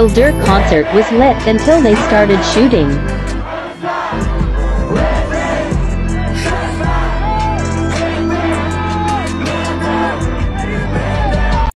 Lil Durk concert was lit until they started shooting.